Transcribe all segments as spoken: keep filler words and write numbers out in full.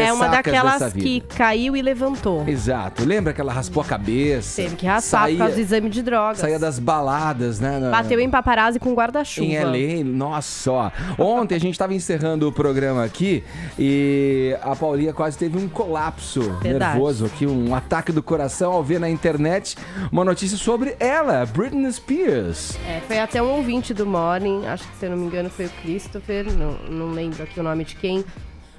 É uma daquelas que caiu e levantou. Exato. Lembra que ela raspou a cabeça? Teve que raspar saía, por causa do exame de drogas. Saía das baladas, né? Na... Bateu em paparazzi com guarda-chuva. Em L A, nossa, ó. Ontem a gente estava encerrando o programa aqui e a Paulinha quase teve um colapso Verdade. nervoso aqui, um ataque do coração ao ver na internet uma notícia sobre ela, Britney Spears. É, foi até um ouvinte do Morning, acho que se eu não me engano foi o Christopher, não, não lembro aqui o nome de quem.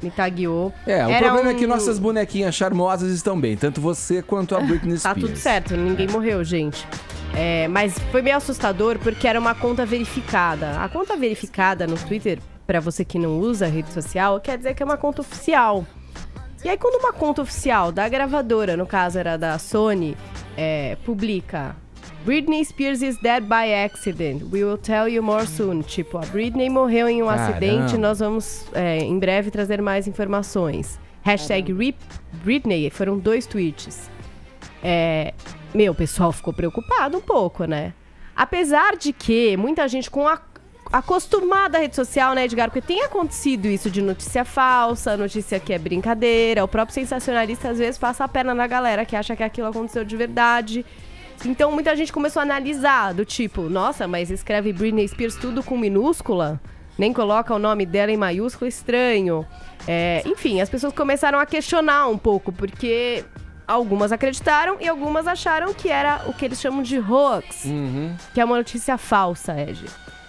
Me tagueou. É, o Era problema um... é que nossas bonequinhas charmosas estão bem. Tanto você quanto a Britney Spears. Tá tudo certo, ninguém morreu, gente. É, mas foi meio assustador porque era uma conta verificada. A conta verificada no Twitter, pra você que não usa a rede social, quer dizer que é uma conta oficial. E aí quando uma conta oficial da gravadora, no caso era da Sony, é, publica... Britney Spears is dead by accident. We will tell you more soon. Tipo, a Britney morreu em um Caramba. acidente. Nós vamos, é, em breve, trazer mais informações. Hashtag Rip Britney. Foram dois tweets. É, meu, o pessoal ficou preocupado um pouco, né? Apesar de que muita gente com a, acostumada à rede social, né, Edgar? Porque tem acontecido isso de notícia falsa, notícia que é brincadeira. O próprio sensacionalista, às vezes, passa a perna na galera que acha que aquilo aconteceu de verdade. Então muita gente começou a analisar, do tipo, nossa, mas escreve Britney Spears tudo com minúscula? Nem coloca o nome dela em maiúscula, estranho. É, enfim, as pessoas começaram a questionar um pouco, porque algumas acreditaram e algumas acharam que era o que eles chamam de hoax, uhum. que é uma notícia falsa, Ed.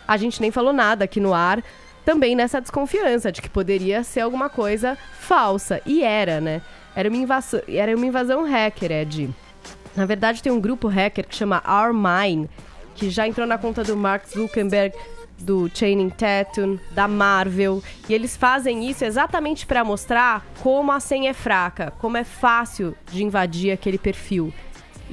A gente nem falou nada aqui no ar, também nessa desconfiança de que poderia ser alguma coisa falsa. E era, né? Era uma invasão, era uma invasão hacker, Ed. Na verdade, tem um grupo hacker que chama Our Mine, que já entrou na conta do Mark Zuckerberg, do Channing Tatum, da Marvel. E eles fazem isso exatamente para mostrar como a senha é fraca, como é fácil de invadir aquele perfil.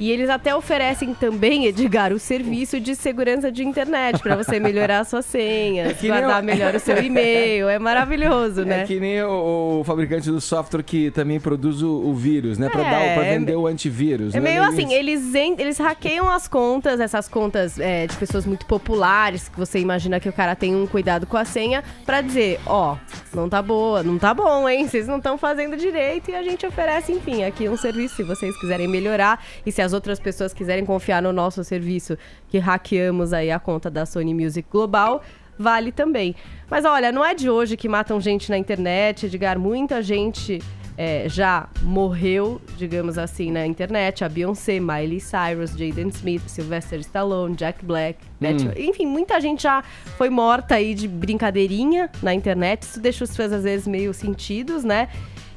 E eles até oferecem também, Edgar, o serviço de segurança de internet para você melhorar suas senhas, é guardar eu... melhor o seu e-mail. É maravilhoso, né? É que nem o, o fabricante do software que também produz o, o vírus, né? Para é, pra vender é... o antivírus. É, né? Meio assim, eles, en... eles hackeiam as contas, essas contas é, de pessoas muito populares, que você imagina que o cara tem um cuidado com a senha, para dizer, ó, oh, não tá boa, não tá bom, hein? Vocês não estão fazendo direito e a gente oferece, enfim, aqui um serviço, se vocês quiserem melhorar e se as outras pessoas quiserem confiar no nosso serviço que hackeamos aí a conta da Sony Music Global, vale também. Mas olha, não é de hoje que matam gente na internet, Edgar, muita gente é, já morreu, digamos assim, na internet. A Beyoncé, Miley Cyrus, Jaden Smith, Sylvester Stallone, Jack Black, hum. enfim, muita gente já foi morta aí de brincadeirinha na internet. Isso deixa os fãs às vezes meio sentidos, né?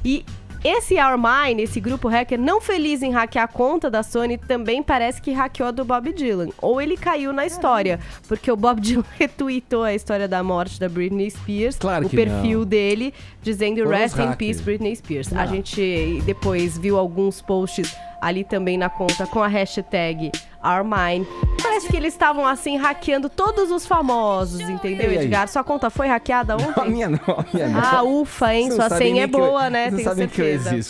E esse Our Mine, esse grupo hacker não feliz em hackear a conta da Sony, também parece que hackeou a do Bob Dylan. Ou ele caiu na história, porque o Bob Dylan retweetou a história da morte da Britney Spears, claro o perfil não. dele, dizendo Vamos Rest hacker. in Peace Britney Spears. Não. A gente depois viu alguns posts ali também na conta com a hashtag Our Mine. Parece que eles estavam assim, hackeando todos os famosos, entendeu, Edgar? Sua conta foi hackeada ontem? Não, a minha não, a minha não. Ah, ufa, hein? Sua senha é boa, eu, né? Tenho certeza.